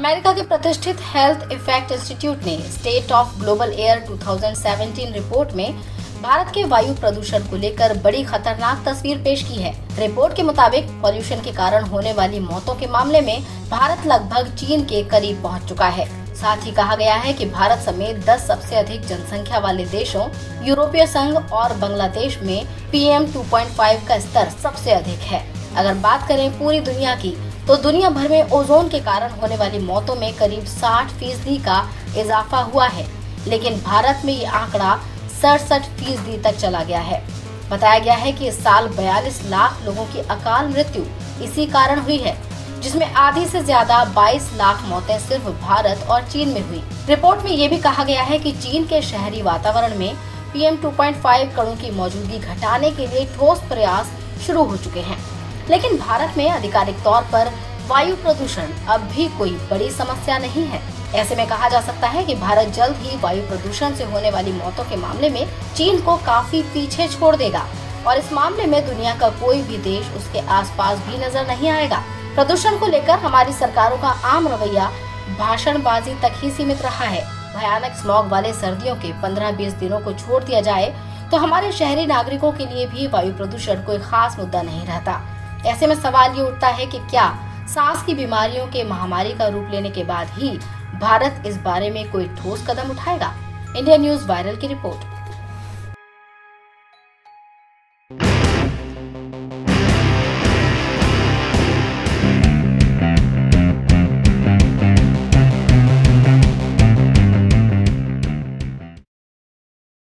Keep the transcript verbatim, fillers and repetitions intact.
America के प्रतिष्ठित health effect institute ने स्टेट ऑफ ग्लोबल एयर दो हज़ार सत्रह रिपोर्ट में भारत के वायु प्रदूषण को लेकर बड़ी खतरनाक तस्वीर पेश की है। रिपोर्ट के मुताबिक पॉल्यूशन के कारण होने वाली मौतों के मामले में भारत लगभग चीन के करीब पहुंच चुका है। साथ ही कहा गया है कि भारत समेत दस सबसे अधिक जनसंख्या वाले देशों यूरोपीय संघ और बांग्लादेश में P M two point five का स्तर सबसे अधिक है। अगर बात करें पूरी दुनिया की तो दुनिया भर में ओजोन के कारण होने वाली मौतों में करीब साठ फीसदी का इजाफा हुआ है, लेकिन भारत में ये आंकड़ा सड़सठ फीसदी तक चला गया है। बताया गया है कि इस साल बयालीस लाख लोगों की अकाल मृत्यु इसी कारण हुई है, जिसमें आधी से ज्यादा बाईस लाख मौतें सिर्फ भारत और चीन में हुई। रिपोर्ट में ये भी कहा गया है कि चीन के शहरी वातावरण में P M two point five कणों की मौजूदगी घटाने के लिए ठोस प्रयास शुरू हो चुके हैं, लेकिन भारत में आधिकारिक तौर पर वायु प्रदूषण अब भी कोई बड़ी समस्या नहीं है। ऐसे में कहा जा सकता है कि भारत जल्द ही वायु प्रदूषण से होने वाली मौतों के मामले में चीन को काफी पीछे छोड़ देगा और इस मामले में दुनिया का कोई भी देश उसके आसपास भी नजर नहीं आएगा। प्रदूषण को लेकर हमारी सरकारों का आम रवैया भाषणबाजी तक ही सीमित रहा है। भयानक स्मॉग वाले सर्दियों के पंद्रह बीस दिनों को छोड़ दिया जाए तो हमारे शहरी नागरिकों के लिए भी वायु प्रदूषण कोई खास मुद्दा नहीं रहता। ऐसे में सवाल ये उठता है कि क्या सांस की बीमारियों के महामारी का रूप लेने के बाद ही भारत इस बारे में कोई ठोस कदम उठाएगा। इंडिया न्यूज वायरल की रिपोर्ट।